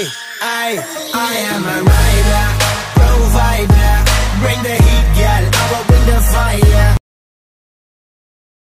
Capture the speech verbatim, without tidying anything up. I, I, I am a rider, provider.